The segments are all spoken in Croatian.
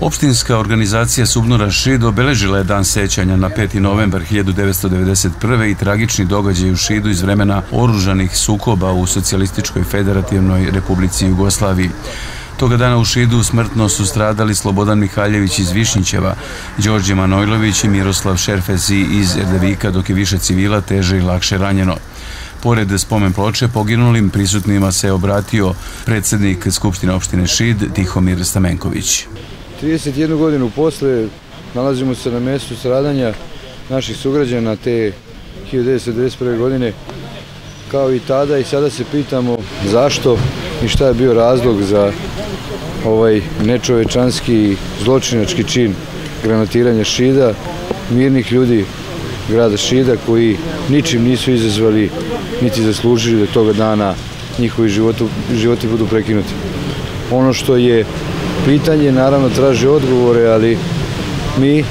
Opštinska organizacija SUBNOR-a Šid obeležila je dan sećanja na 5. novembar 1991. i tragični događaj u Šidu iz vremena oružanih sukoba u Socijalističkoj federativnoj Republici Jugoslaviji. Toga dana u Šidu smrtno su stradali Slobodan Mihaljević iz Višnjićeva, Đorđe Manojlović i Miroslav Šerfezi iz Erdevika, dok je više civila teže i lakše ranjeno. Pored spomen ploče poginulim prisutnima se obratio predsjednik Skupštine opštine Šid Tihomir Stamenković. 31 godinu posle nalazimo se na mjestu stradanja naših sugrađana te 1991. godine. Kao i tada i sada se pitamo zašto i šta je bio razlog za ovaj nečovečanski zločinački čin granatiranja Šida, mirnih ljudi grada Šida koji ničim nisu izazvali niti zaslužili da toga dana njihovi životi budu prekinuti. Ono što je pitanje naravno traži odgovore, ali mi,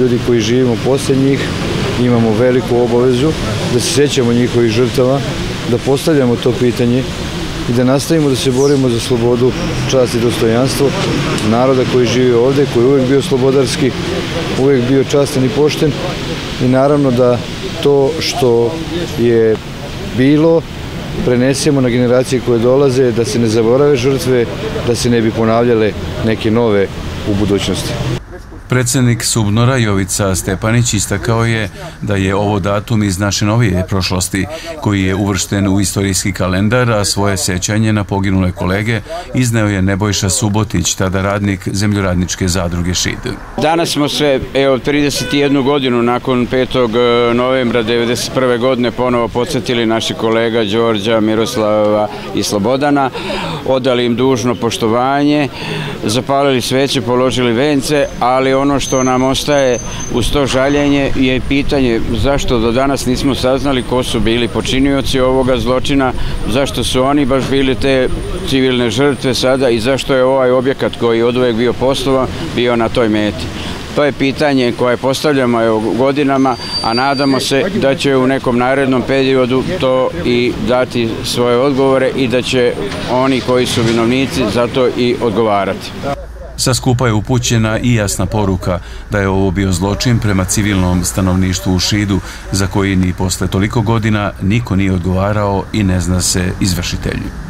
ljudi koji živimo posle njih, imamo veliku obavezu da se sjećamo njihovih žrtava, da postavljamo to pitanje i da nastavimo da se borimo za slobodu, čast i dostojanstvo naroda koji živi ovdje, koji je uvijek bio slobodarski, uvijek bio častan i pošten i naravno da to što je bilo prenesemo na generacije koje dolaze, da se ne zaborave žrtve, da se ne bi ponavljale neke nove u budućnosti. Predsjednik SUBNOR-a Jovica Stepanić istakao je da je ovo datum iz naše novije prošlosti, koji je uvršten u istorijski kalendar, a svoje sjećanje na poginule kolege izneo je Nebojša Subotić, tada radnik Zemljoradničke zadruge Šid. Danas smo se, evo, 31 godinu nakon 5. novembra 1991. godine ponovo podsjetili naši kolega Đorđa, Miroslava i Slobodana, odali im dužno poštovanje, zapalili sveće, položili vence, ali ono što nam ostaje uz to žaljenje je pitanje zašto do danas nismo saznali ko su bili počinioci ovoga zločina, zašto su oni baš bili te civilne žrtve sada i zašto je ovaj objekat koji je oduvek bio postavan bio na toj meti. To je pitanje koje postavljamo godinama, a nadamo se da će u nekom narednom periodu to i dati svoje odgovore i da će oni koji su vinovnici za to i odgovarati. Sa skupa je upućena i jasna poruka da je ovo bio zločin prema civilnom stanovništvu u Šidu, za koji ni posle toliko godina niko nije odgovarao i ne zna se izvršitelji.